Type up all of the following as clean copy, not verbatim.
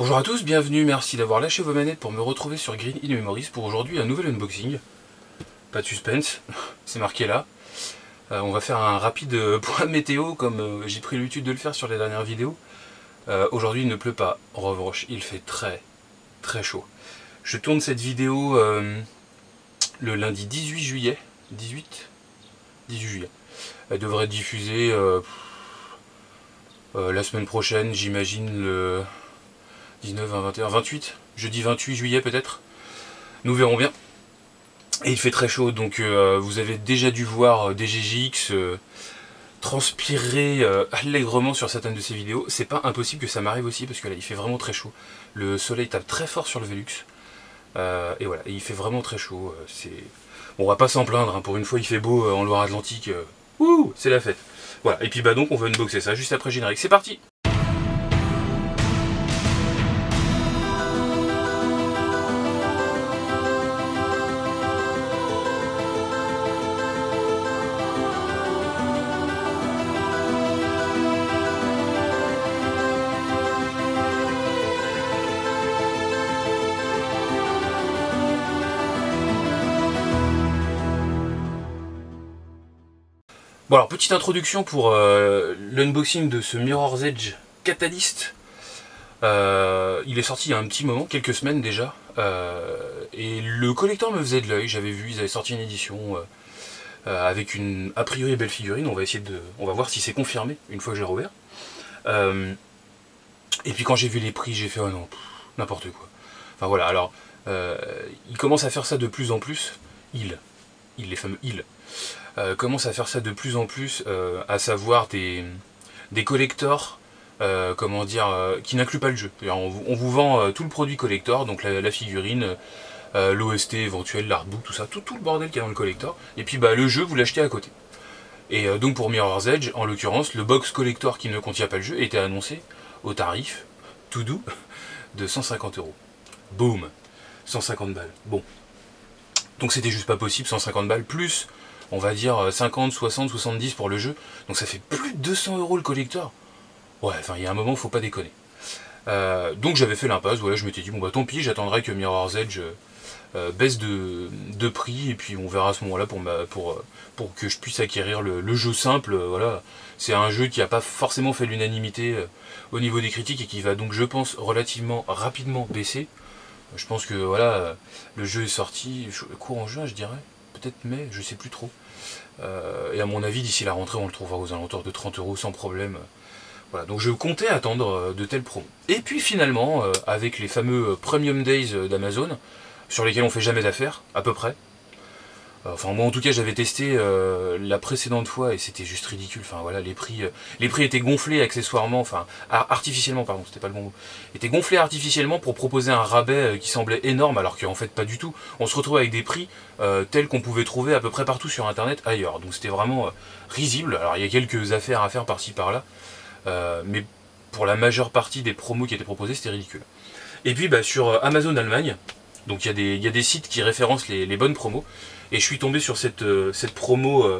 Bonjour à tous, bienvenue, merci d'avoir lâché vos manettes pour me retrouver sur Green in Memories pour aujourd'hui un nouvel unboxing. Pas de suspense, c'est marqué là. On va faire un rapide point météo comme j'ai pris l'habitude de le faire sur les dernières vidéos. Aujourd'hui il ne pleut pas, en revanche il fait très chaud. Je tourne cette vidéo le lundi 18 juillet. Elle devrait être diffusée la semaine prochaine, j'imagine le 19, 20, 21, 28, jeudi 28 juillet peut-être. Nous verrons bien. Et il fait très chaud, donc vous avez déjà dû voir DGJX transpirer allègrement sur certaines de ses vidéos. C'est pas impossible que ça m'arrive aussi, parce que là il fait vraiment très chaud. Le soleil tape très fort sur le Velux. Et voilà, et il fait vraiment très chaud. Bon, on va pas s'en plaindre, hein. Pour une fois il fait beau en Loire-Atlantique. Ouh, c'est la fête. Voilà, et puis bah donc on va unboxer ça juste après générique. C'est parti! Bon alors, petite introduction pour l'unboxing de ce Mirror's Edge Catalyst. Il est sorti il y a un petit moment, quelques semaines déjà. Et le collector me faisait de l'œil, j'avais vu, ils avaient sorti une édition avec une a priori belle figurine. On va essayer de. On va voir si c'est confirmé une fois que j'ai rouvert. Et puis quand j'ai vu les prix, j'ai fait oh non, n'importe quoi. Enfin voilà, alors ils commencent à faire ça de plus en plus. Les fameux ils. Commence à faire ça de plus en plus, à savoir des collectors, comment dire, qui n'incluent pas le jeu. On vous vend tout le produit collector, donc la figurine, l'OST éventuel, l'artbook, tout ça, tout le bordel qu'il y a dans le collector, et puis bah, le jeu vous l'achetez à côté. Et donc pour Mirror's Edge, en l'occurrence, le box collector qui ne contient pas le jeu était annoncé au tarif tout doux de 150 €. Boom, 150 balles. Bon, donc c'était juste pas possible, 150 balles plus. On va dire 50, 60, 70 pour le jeu. Donc ça fait plus de 200 € le collector. Ouais, enfin il y a un moment, faut pas déconner. Donc j'avais fait l'impasse, voilà, je m'étais dit, bon bah tant pis, j'attendrai que Mirror's Edge baisse de prix. Et puis on verra à ce moment-là pour que je puisse acquérir le jeu simple. Voilà, c'est un jeu qui n'a pas forcément fait l'unanimité au niveau des critiques et qui va donc, je pense, relativement rapidement baisser. Je pense que voilà, le jeu est sorti courant juin, je dirais. Peut-être mai, je sais plus trop. Et à mon avis, d'ici la rentrée, on le trouvera aux alentours de 30 € sans problème. Voilà, donc je comptais attendre de telles promos. Et puis finalement, avec les fameux Premium Days d'Amazon, sur lesquels on fait jamais d'affaires, à peu près. Enfin, moi en tout cas, j'avais testé la précédente fois et c'était juste ridicule. Enfin voilà, les prix étaient gonflés accessoirement, enfin artificiellement, pardon, c'était pas le bon mot. Étaient gonflés artificiellement pour proposer un rabais qui semblait énorme, alors qu'en fait pas du tout. On se retrouvait avec des prix tels qu'on pouvait trouver à peu près partout sur internet ailleurs. Donc c'était vraiment risible. Alors il y a quelques affaires à faire par-ci par-là, mais pour la majeure partie des promos qui étaient proposés, c'était ridicule. Et puis bah, sur Amazon Allemagne, donc il y a des sites qui référencent les bonnes promos. Et je suis tombé sur cette promo,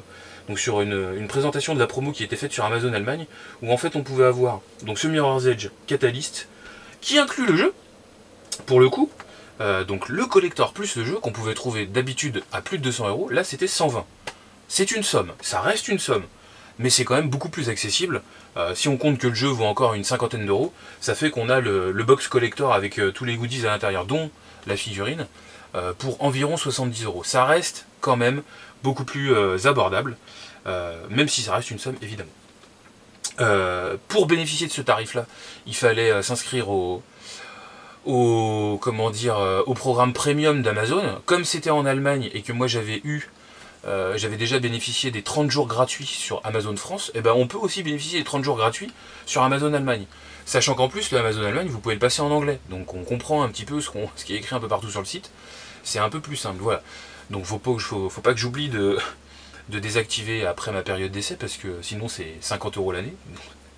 donc sur une présentation de la promo qui était faite sur Amazon Allemagne, où en fait on pouvait avoir donc ce Mirror's Edge Catalyst, qui inclut le jeu, pour le coup, donc le collector plus le jeu, qu'on pouvait trouver d'habitude à plus de 200 €, là c'était 120 €. C'est une somme, ça reste une somme, mais c'est quand même beaucoup plus accessible. Si on compte que le jeu vaut encore une cinquantaine d'euros, ça fait qu'on a le box collector avec tous les goodies à l'intérieur, dont la figurine, pour environ 70 €. Ça reste quand même beaucoup plus abordable, même si ça reste une somme évidemment. Pour bénéficier de ce tarif là, il fallait s'inscrire comment dire, au programme premium d'Amazon. Comme c'était en Allemagne et que moi j'avais déjà bénéficié des 30 jours gratuits sur Amazon France, et ben on peut aussi bénéficier des 30 jours gratuits sur Amazon Allemagne. Sachant qu'en plus, le Amazon Allemagne, vous pouvez le passer en anglais. Donc on comprend un petit peu ce qui est écrit un peu partout sur le site. C'est un peu plus simple, voilà. Donc faut pas que j'oublie de désactiver après ma période d'essai, parce que sinon c'est 50 € l'année.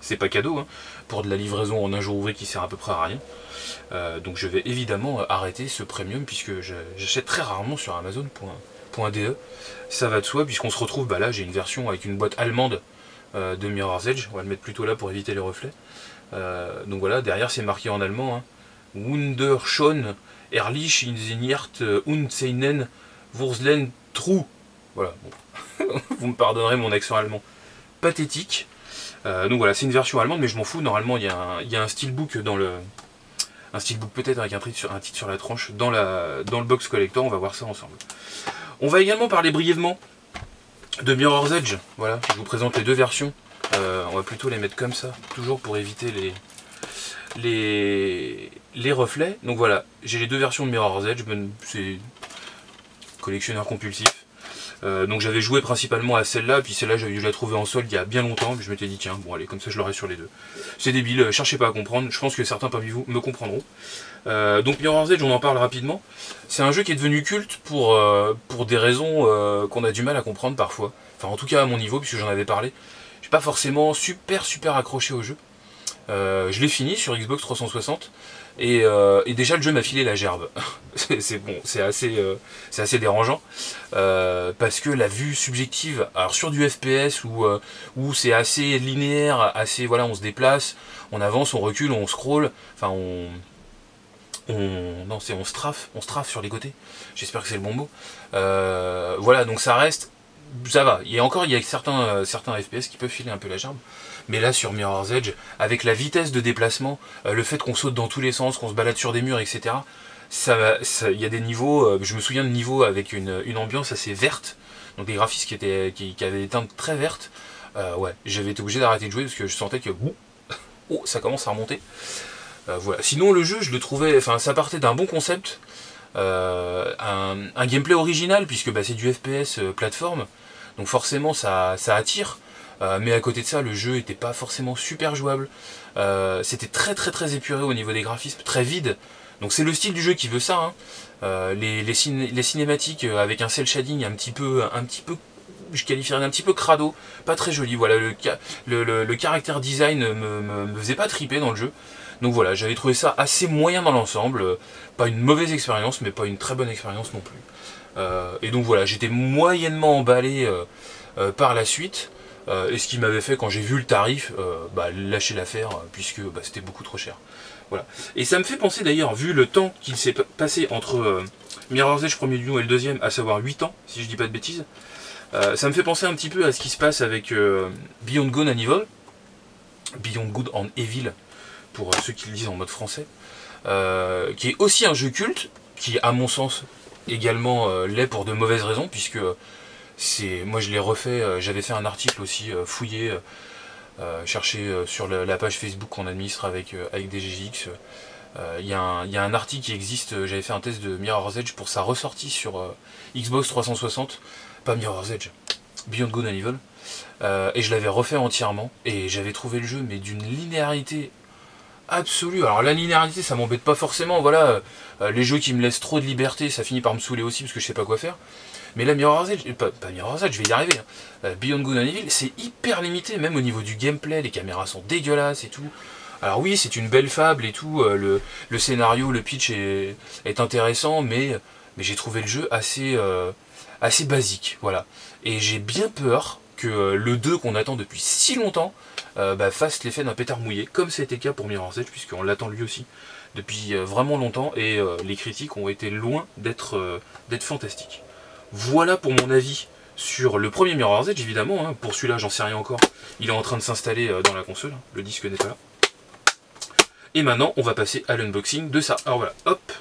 C'est pas cadeau, hein, pour de la livraison en un jour ouvré qui sert à peu près à rien. Donc je vais évidemment arrêter ce premium, puisque j'achète très rarement sur Amazon.de. Ça va de soi, puisqu'on se retrouve, bah là j'ai une version avec une boîte allemande de Mirror's Edge. On va le mettre plutôt là pour éviter les reflets. Donc voilà, derrière c'est marqué en allemand, hein, Wunderschön, Herrlich, Insigniert, Unseinen, Wurzlen, Trou. Voilà, bon. Vous me pardonnerez mon accent allemand pathétique. Donc voilà, c'est une version allemande, mais je m'en fous. Normalement, il y a un steelbook dans le... Un steelbook peut-être avec un titre sur la tranche dans le box collector. On va voir ça ensemble. On va également parler brièvement de Mirror's Edge. Voilà, je vous présente les deux versions. On va plutôt les mettre comme ça, toujours pour éviter les reflets. Donc voilà, j'ai les deux versions de Mirror's Edge. C'est collectionneur compulsif. Donc j'avais joué principalement à celle-là, puis celle-là j'avais dû la trouver en solde il y a bien longtemps, puis je m'étais dit tiens, bon allez, comme ça je l'aurai sur les deux. C'est débile, cherchez pas à comprendre, je pense que certains parmi vous me comprendront. Donc Mirror's Edge, on en parle rapidement, c'est un jeu qui est devenu culte pour des raisons qu'on a du mal à comprendre parfois. Enfin en tout cas à mon niveau, puisque j'en avais parlé, j'ai pas forcément super accroché au jeu. Je l'ai fini sur Xbox 360 et déjà le jeu m'a filé la gerbe. C'est bon, c'est assez dérangeant parce que la vue subjective, alors sur du FPS où c'est assez linéaire, assez voilà, on se déplace, on avance, on recule, on scroll, enfin on strafe sur les côtés. J'espère que c'est le bon mot. Voilà, donc ça reste. Ça va, il y a certains FPS qui peuvent filer un peu la gerbe, mais là sur Mirror's Edge, avec la vitesse de déplacement, le fait qu'on saute dans tous les sens, qu'on se balade sur des murs, etc. Il y a des niveaux, je me souviens de niveaux avec une ambiance assez verte, donc des graphismes qui avaient des teintes très vertes. Ouais, j'avais été obligé d'arrêter de jouer parce que je sentais que oh, ça commence à remonter. Voilà. Sinon le jeu, je le trouvais, enfin ça partait d'un bon concept, un gameplay original puisque bah, c'est du FPS plateforme. Donc forcément ça attire, mais à côté de ça le jeu n'était pas forcément super jouable, c'était très épuré au niveau des graphismes, très vide, donc c'est le style du jeu qui veut ça, hein. Les cinématiques avec un cel shading un petit peu, je qualifierais d'un petit peu crado, pas très joli, voilà, le caractère design me faisait pas triper dans le jeu, donc voilà, j'avais trouvé ça assez moyen dans l'ensemble, pas une mauvaise expérience mais pas une très bonne expérience non plus. Et donc voilà, j'étais moyennement emballé par la suite, et ce qui m'avait fait, quand j'ai vu le tarif, bah, lâcher l'affaire, puisque bah, c'était beaucoup trop cher. Voilà. Et ça me fait penser d'ailleurs, vu le temps qu'il s'est passé entre Mirror's Edge premier du nom et le deuxième, à savoir 8 ans, si je dis pas de bêtises, ça me fait penser un petit peu à ce qui se passe avec Beyond Good and Evil, Beyond Good and Evil, pour ceux qui le disent en mode français, qui est aussi un jeu culte, qui à mon sens... également l'est pour de mauvaises raisons, puisque c'est moi je l'ai refait, j'avais fait un article aussi fouillé, cherché sur la page Facebook qu'on administre avec DGJX, il y a un article qui existe, j'avais fait un test de Mirror's Edge pour sa ressortie sur Xbox 360, pas Mirror's Edge, Beyond Good and Evil, et je l'avais refait entièrement, et j'avais trouvé le jeu mais d'une linéarité absolue. Alors la linéarité ça m'embête pas forcément, voilà, les jeux qui me laissent trop de liberté ça finit par me saouler aussi parce que je sais pas quoi faire, mais la Mirror's Edge, pas Mirror's Edge, je vais y arriver, hein. Beyond Good and Evil c'est hyper limité, même au niveau du gameplay, les caméras sont dégueulasses et tout, alors oui c'est une belle fable et tout, le scénario, le pitch est intéressant, mais j'ai trouvé le jeu assez basique, voilà, et j'ai bien peur que le 2 qu'on attend depuis si longtemps fasse l'effet d'un pétard mouillé, comme c'était le cas pour Mirror's Edge, puisqu'on l'attend lui aussi depuis vraiment longtemps, et les critiques ont été loin d'être fantastiques. Voilà pour mon avis sur le premier Mirror's Edge, évidemment, hein. Pour celui-là j'en sais rien encore, il est en train de s'installer dans la console, le disque n'est pas là. Et maintenant on va passer à l'unboxing de ça. Alors voilà, hop,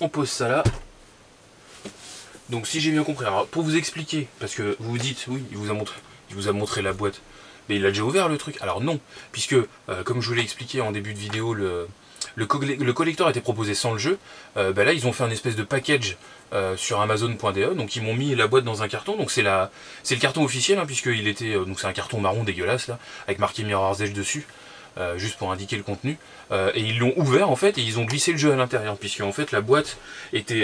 on pose ça là. Donc si j'ai bien compris, alors pour vous expliquer, parce que vous vous dites, oui, il vous a montré la boîte, mais il a déjà ouvert le truc. Alors non, puisque comme je vous l'ai expliqué en début de vidéo, le collector était proposé sans le jeu. Là ils ont fait un espèce de package sur Amazon.de, donc ils m'ont mis la boîte dans un carton, donc c'est le carton officiel, hein, puisqu'il était, donc c'est un carton marron dégueulasse là, avec marqué Mirror's Edge dessus, juste pour indiquer le contenu, et ils l'ont ouvert en fait, et ils ont glissé le jeu à l'intérieur, puisque en fait la boîte était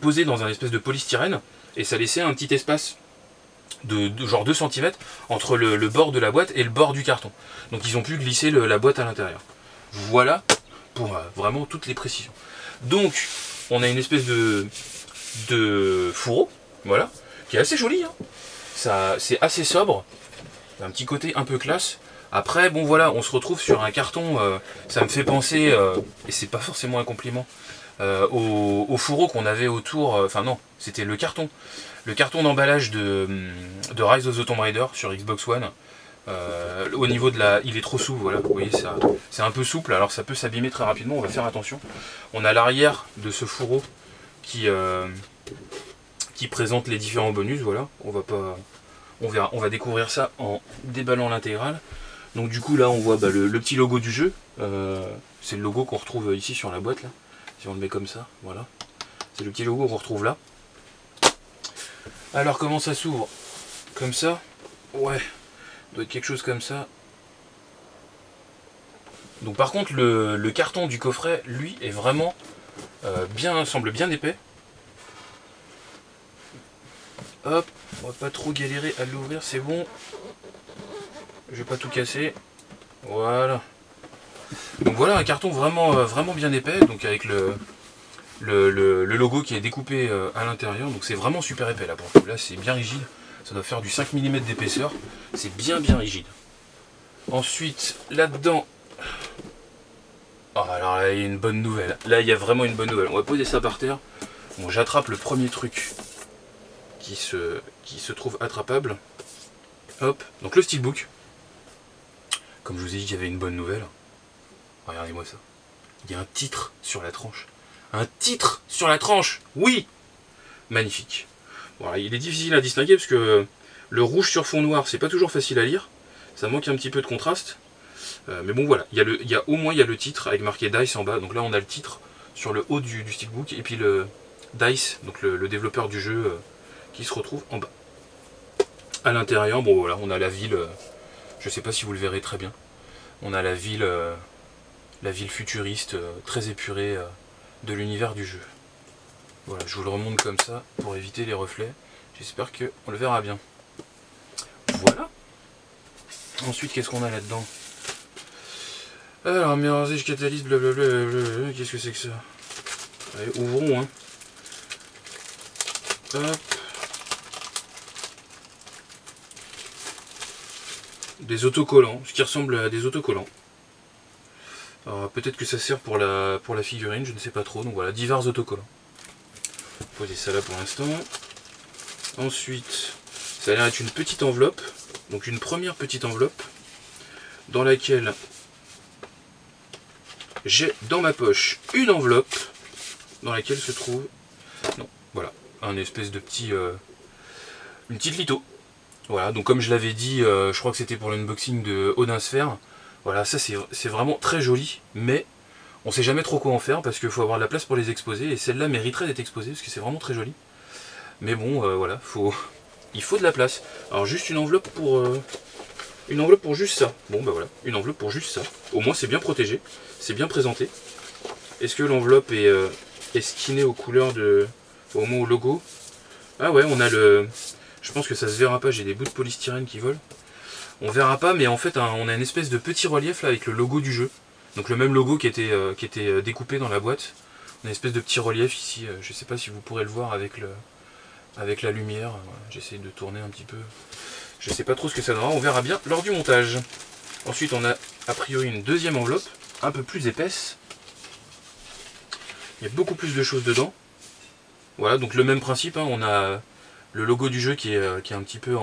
posée dans un espèce de polystyrène, et ça laissait un petit espace de genre 2 cm entre le bord de la boîte et le bord du carton, donc ils ont pu glisser la boîte à l'intérieur. Voilà pour vraiment toutes les précisions. Donc on a une espèce de fourreau, voilà, qui est assez joli, hein. C'est assez sobre, un petit côté un peu classe, Après, bon voilà, on se retrouve sur un carton, ça me fait penser, et c'est pas forcément un compliment, au fourreau qu'on avait autour, enfin non, c'était le carton d'emballage de Rise of the Tomb Raider sur Xbox One. Au niveau de la... il est trop souple, voilà, vous voyez, ça, c'est un peu souple, alors ça peut s'abîmer très rapidement, on va faire attention. On a l'arrière de ce fourreau qui présente les différents bonus, voilà, on va pas... on verra, on va découvrir ça en déballant l'intégrale. Donc du coup là on voit bah, le petit logo du jeu, c'est le logo qu'on retrouve ici sur la boîte, là, si on le met comme ça, voilà, c'est le petit logo qu'on retrouve là. Alors comment ça s'ouvre? Comme ça? Ouais, doit être quelque chose comme ça. Donc par contre le carton du coffret, lui, est vraiment bien, semble bien épais. Hop, on va pas trop galérer à l'ouvrir, c'est bon. Je vais pas tout casser. Voilà. Donc voilà, un carton vraiment, vraiment bien épais, donc avec le logo qui est découpé à l'intérieur. Donc c'est vraiment super épais là pour le coup. Là c'est bien rigide. Ça doit faire du 5 mm d'épaisseur, c'est bien bien rigide. Ensuite, là-dedans, oh, alors là il y a une bonne nouvelle, là il y a vraiment une bonne nouvelle. On va poser ça par terre, bon, j'attrape le premier truc qui se trouve attrapable. Hop, donc le steelbook, comme je vous ai dit qu'il y avait une bonne nouvelle, regardez-moi ça, il y a un titre sur la tranche, un titre sur la tranche, oui, magnifique. Voilà, il est difficile à distinguer parce que le rouge sur fond noir, c'est pas toujours facile à lire. Ça manque un petit peu de contraste. Mais bon, voilà, il y a le titre avec marqué Dice en bas. Donc là, on a le titre sur le haut du steelbook et puis le Dice, donc le développeur du jeu qui se retrouve en bas. À l'intérieur, bon voilà, on a la ville. Je sais pas si vous le verrez très bien. On a la ville futuriste, très épurée de l'univers du jeu. Voilà, je vous le remonte comme ça pour éviter les reflets. J'espère qu'on le verra bien. Voilà. Ensuite, qu'est-ce qu'on a là-dedans? Alors, Mirror's Edge Catalyst, blablabla, qu'est-ce que c'est que ça? Allez, ouvrons, hein. Hop. Des autocollants, ce qui ressemble à des autocollants. Alors, peut-être que ça sert pour la figurine, je ne sais pas trop. Donc voilà, divers autocollants. Poser ça là pour l'instant. Ensuite, ça a l'air d'être une petite enveloppe, donc une première petite enveloppe dans laquelle j'ai dans ma poche une enveloppe dans laquelle se trouve, non, voilà, un espèce de petit, une petite litho. Voilà, donc comme je l'avais dit, je crois que c'était pour l'unboxing de Odin Sphère. Voilà, ça c'est vraiment très joli, mais on ne sait jamais trop quoi en faire parce qu'il faut avoir de la place pour les exposer et celle-là mériterait d'être exposée parce que c'est vraiment très joli. Mais bon, voilà, il faut de la place. Alors juste une enveloppe pour juste ça. Bon bah voilà, une enveloppe pour juste ça. Au moins c'est bien protégé, c'est bien présenté. Est-ce que l'enveloppe est skinée aux couleurs de, au moins au logo? Ah ouais, on a le, je pense que ça se verra pas. J'ai des bouts de polystyrène qui volent. On verra pas, mais en fait on a une espèce de petit relief là avec le logo du jeu. Donc le même logo qui était découpé dans la boîte, une espèce de petit relief ici, je ne sais pas si vous pourrez le voir avec la lumière, voilà, j'essaie de tourner un petit peu, je ne sais pas trop ce que ça donnera, on verra bien lors du montage. Ensuite on a priori une deuxième enveloppe, un peu plus épaisse, il y a beaucoup plus de choses dedans, voilà, donc le même principe, hein, on a le logo du jeu qui est un petit peu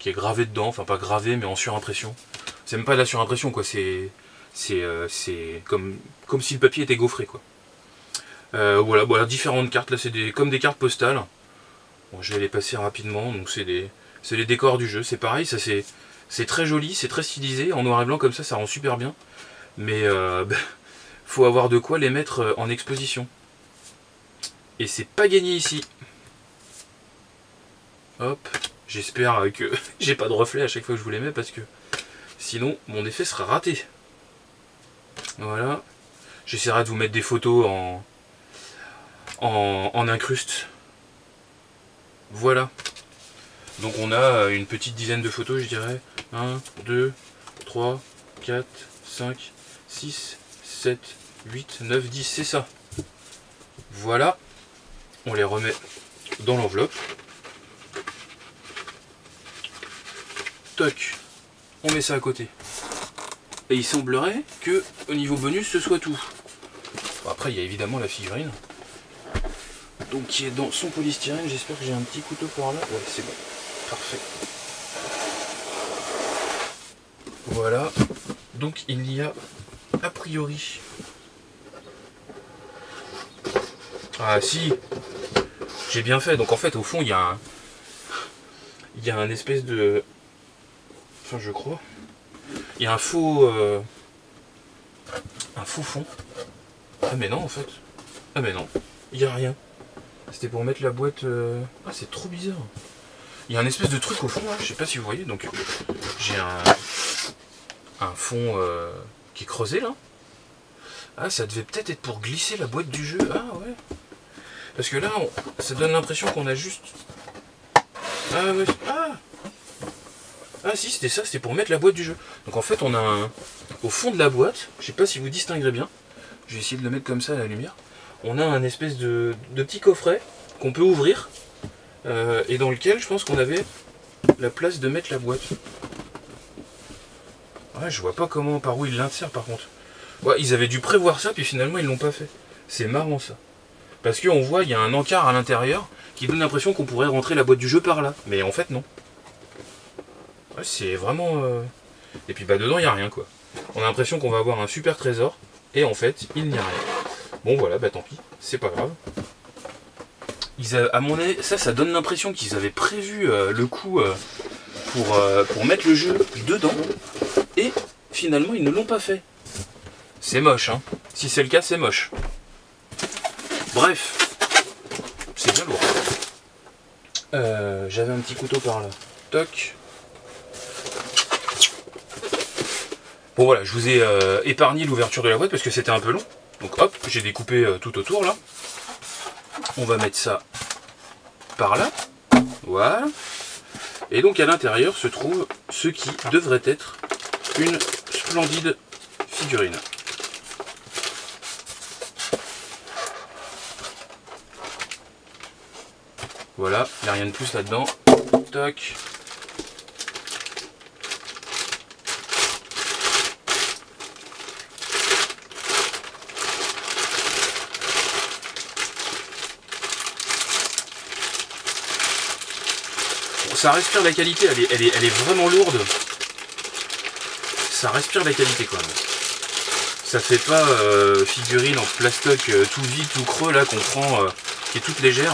qui est gravé dedans, enfin pas gravé mais en surimpression. C'est même pas de la surimpression quoi, c'est comme si le papier était gaufré quoi. Voilà, voilà, différentes cartes, là c'est comme des cartes postales. Bon, je vais les passer rapidement, donc c'est les décors du jeu, c'est pareil, ça c'est très joli, c'est très stylisé, en noir et blanc comme ça, ça rend super bien. Mais bah, faut avoir de quoi les mettre en exposition. Et c'est pas gagné ici. Hop, j'espère que j'ai pas de reflets à chaque fois que je vous les mets parce que sinon, mon effet sera raté. Voilà. J'essaierai de vous mettre des photos en incruste. Voilà. Donc on a une petite dizaine de photos, je dirais. 1, 2, 3, 4, 5, 6, 7, 8, 9, 10. C'est ça. Voilà. On les remet dans l'enveloppe. Toc. on met ça à côté. Et il semblerait que au niveau bonus ce soit tout. Après il y a évidemment la figurine. Donc qui est dans son polystyrène, j'espère que j'ai un petit couteau pour là. Ouais c'est bon, parfait. Voilà, donc il n'y a a priori. Ah si, j'ai bien fait, donc en fait au fond il y a un. Il y a un espèce de. Enfin je crois. Il y a un faux fond. Ah mais non en fait. Ah mais non. Il n'y a rien. C'était pour mettre la boîte. Ah c'est trop bizarre. Il y a un espèce de truc au fond là. Je sais pas si vous voyez. Donc j'ai un fond qui est creusé là. Ah ça devait peut-être être pour glisser la boîte du jeu. Ah ouais. Parce que là on, ça donne l'impression qu'on a juste. Ah ouais. Ah. Ah si, c'était ça, c'était pour mettre la boîte du jeu. Donc en fait on a un, au fond de la boîte, je sais pas si vous distinguerez bien, je vais essayer de le mettre comme ça à la lumière, on a un espèce de petit coffret qu'on peut ouvrir, et dans lequel je pense qu'on avait la place de mettre la boîte. Ouais, je vois pas comment, par où ils l'insèrent par contre. Ouais, ils avaient dû prévoir ça, puis finalement ils l'ont pas fait. C'est marrant ça. Parce qu'on voit, il y a un encart à l'intérieur qui donne l'impression qu'on pourrait rentrer la boîte du jeu par là. Mais en fait non. Ouais, c'est vraiment... Et puis bah dedans il n'y a rien quoi. On a l'impression qu'on va avoir un super trésor et en fait il n'y a rien. Bon voilà, bah tant pis, c'est pas grave. Ils a... à mon avis, ça donne l'impression qu'ils avaient prévu le coup pour mettre le jeu dedans et finalement ils ne l'ont pas fait. C'est moche hein, si c'est le cas c'est moche. Bref, c'est bien lourd. J'avais un petit couteau par là. Toc. Bon voilà, je vous ai épargné l'ouverture de la boîte parce que c'était un peu long. Donc hop, j'ai découpé tout autour là. On va mettre ça par là. Voilà. Et donc à l'intérieur se trouve ce qui devrait être une splendide figurine. Voilà, il n'y a rien de plus là-dedans. Toc. Ça respire la qualité, elle est vraiment lourde. Ça respire la qualité quand même. Ça fait pas figurine en plastoc tout vide, tout creux là qu'on prend, qui est toute légère.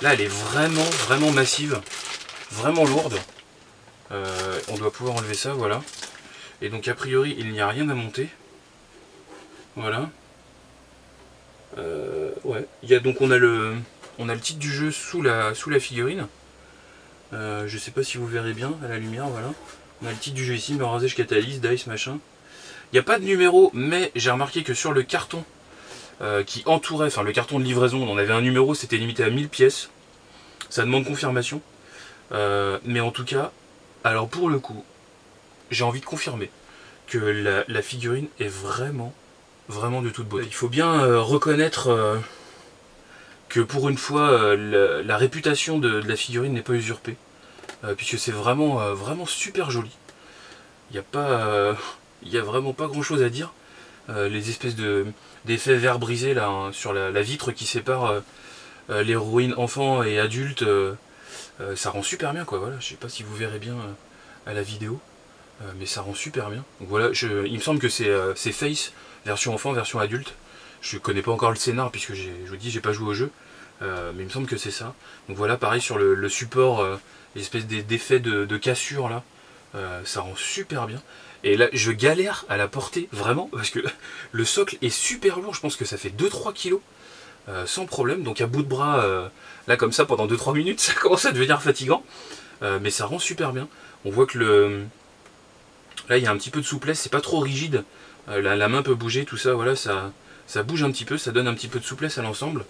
Là elle est vraiment vraiment massive, vraiment lourde. On doit pouvoir enlever ça, voilà. Et donc a priori il n'y a rien à monter. Voilà. Ouais. Il y a donc on a le titre du jeu sous la figurine. Je sais pas si vous verrez bien à la lumière, voilà. On a le titre du jeu ici, Mirror's Edge Catalyst, Dice, machin. Il n'y a pas de numéro, mais j'ai remarqué que sur le carton qui entourait, enfin le carton de livraison, on avait un numéro, c'était limité à 1000 pièces. Ça demande confirmation. Mais en tout cas, alors pour le coup, j'ai envie de confirmer que la figurine est vraiment, vraiment de toute beauté. Il faut bien reconnaître... que pour une fois la réputation de la figurine n'est pas usurpée, puisque c'est vraiment vraiment super joli. Il n'y a pas il y a vraiment pas grand chose à dire. Les espèces d'effets verts brisés là hein, sur la vitre qui sépare l'héroïne enfant et adulte, ça rend super bien quoi. Voilà, je sais pas si vous verrez bien à la vidéo, mais ça rend super bien. Donc voilà, il me semble que c'est Face version enfant, version adulte. Je connais pas encore le scénar puisque je vous dis j'ai pas joué au jeu, mais il me semble que c'est ça. Donc voilà, pareil sur le support, l'espèce d'effet de cassure là, ça rend super bien. Et là je galère à la porter vraiment parce que le socle est super lourd, je pense que ça fait 2-3 kilos sans problème. Donc à bout de bras là comme ça pendant 2-3 minutes ça commence à devenir fatigant, mais ça rend super bien. On voit que là il y a un petit peu de souplesse, c'est pas trop rigide, la main peut bouger, tout ça, voilà, ça bouge un petit peu, ça donne un petit peu de souplesse à l'ensemble,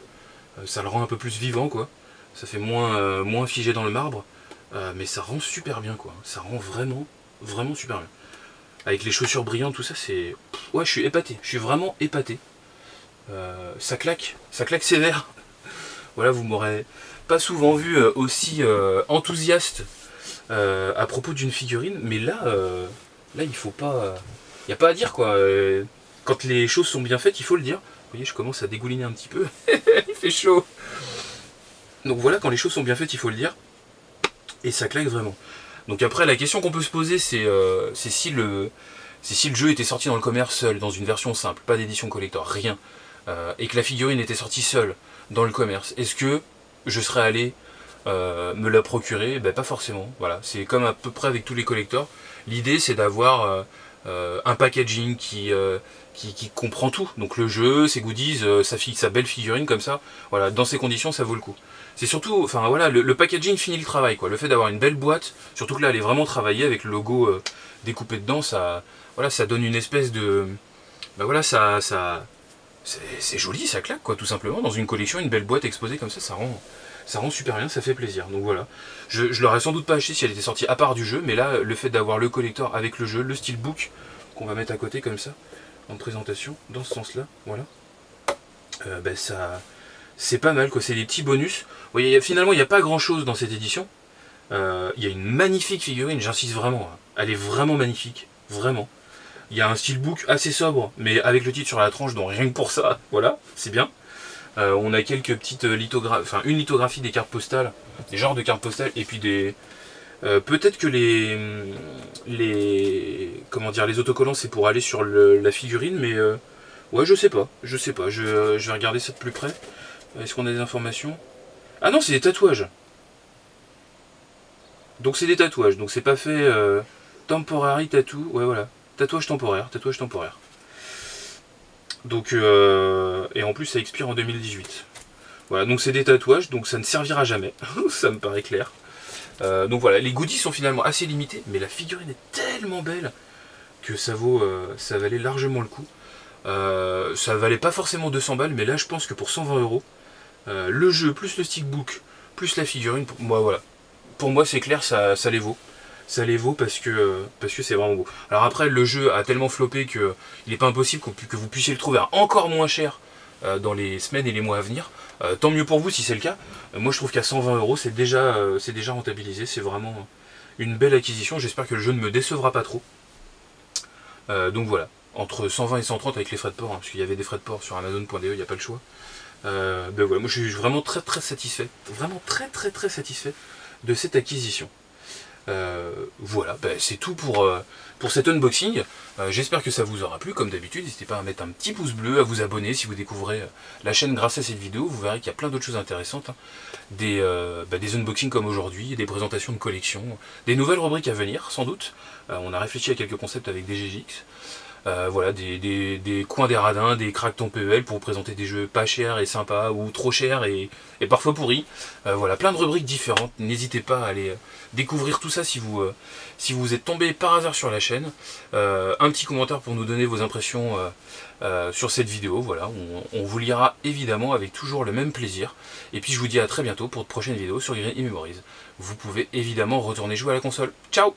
ça le rend un peu plus vivant quoi, ça fait moins figé dans le marbre, mais ça rend super bien quoi, ça rend vraiment, vraiment super bien. Avec les chaussures brillantes, tout ça, c'est... Ouais, je suis épaté, je suis vraiment épaté. Ça claque sévère. Voilà, vous m'aurez pas souvent vu aussi enthousiaste à propos d'une figurine, mais là, là il faut pas... Il n'y a pas à dire, quoi. Quand les choses sont bien faites, il faut le dire. Vous voyez, je commence à dégouliner un petit peu. Il fait chaud. Donc voilà, quand les choses sont bien faites, il faut le dire. Et ça claque vraiment. Donc après, la question qu'on peut se poser, c'est si le jeu était sorti dans le commerce seul, dans une version simple, pas d'édition collector, rien, et que la figurine était sortie seule dans le commerce, est-ce que je serais allé me la procurer? Ben, pas forcément. Voilà, c'est comme à peu près avec tous les collectors. L'idée, c'est d'avoir un packaging qui comprend tout. Donc le jeu, ses goodies, sa belle figurine comme ça. Voilà, dans ces conditions, ça vaut le coup. C'est surtout, enfin voilà, le packaging finit le travail, quoi. Le fait d'avoir une belle boîte, surtout que là elle est vraiment travaillée avec le logo découpé dedans, ça, voilà, ça donne une espèce de, ben voilà, c'est joli, ça claque, quoi, tout simplement. Dans une collection, une belle boîte exposée comme ça, ça rend super bien, ça fait plaisir. Donc voilà, je l'aurais sans doute pas acheté si elle était sortie à part du jeu, mais là, le fait d'avoir le collector avec le jeu, le steelbook qu'on va mettre à côté comme ça, en présentation, dans ce sens-là, voilà, ben ça, c'est pas mal, quoi. C'est des petits bonus. Vous voyez, finalement, il n'y a pas grand-chose dans cette édition. Il y a une magnifique figurine, j'insiste vraiment, hein. Elle est vraiment magnifique, vraiment. Il y a un steelbook assez sobre, mais avec le titre sur la tranche, donc rien que pour ça, voilà, c'est bien. On a quelques petites lithographies, enfin une lithographie des cartes postales, des genres de cartes postales, et puis des... peut-être que comment dire, les autocollants, c'est pour aller sur la figurine, mais... ouais, je sais pas, je vais regarder ça de plus près. Est-ce qu'on a des informations? Ah non, c'est des tatouages. Donc c'est des tatouages, donc c'est pas fait... temporary tattoo, ouais voilà. Tatouage temporaire. Donc, et en plus ça expire en 2018. Voilà, donc c'est des tatouages, donc ça ne servira jamais. Ça me paraît clair. Donc voilà, les goodies sont finalement assez limités, mais la figurine est tellement belle que ça valait largement le coup. Ça valait pas forcément 200 balles, mais là je pense que pour 120 €, le jeu plus le stickbook plus la figurine, pour moi, voilà. Pour moi c'est clair, ça les vaut. Ça les vaut parce que c'est vraiment beau. Alors après, le jeu a tellement floppé que il n'est pas impossible que vous puissiez le trouver à encore moins cher dans les semaines et les mois à venir. Tant mieux pour vous si c'est le cas. Moi je trouve qu'à 120 €, c'est déjà rentabilisé. C'est vraiment une belle acquisition. J'espère que le jeu ne me décevra pas trop. Donc voilà, entre 120 et 130 avec les frais de port, hein, parce qu'il y avait des frais de port sur Amazon.de, il n'y a pas le choix. Ben voilà, moi je suis vraiment très satisfait. Vraiment très satisfait de cette acquisition. Voilà, ben c'est tout pour cet unboxing. J'espère que ça vous aura plu. Comme d'habitude, n'hésitez pas à mettre un petit pouce bleu, à vous abonner si vous découvrez la chaîne grâce à cette vidéo. Vous verrez qu'il y a plein d'autres choses intéressantes, hein. Des unboxings comme aujourd'hui, des présentations de collections, des nouvelles rubriques à venir sans doute. On a réfléchi à quelques concepts avec DGJX. Voilà, des coins des radins, des craquetons PEL pour présenter des jeux pas chers et sympas, ou trop chers et parfois pourris. Voilà, plein de rubriques différentes. N'hésitez pas à aller découvrir tout ça si vous êtes tombé par hasard sur la chaîne. Un petit commentaire pour nous donner vos impressions sur cette vidéo. Voilà, on vous lira évidemment avec toujours le même plaisir. Et puis je vous dis à très bientôt pour de prochaines vidéos sur Green in Memories. Vous pouvez évidemment retourner jouer à la console. Ciao!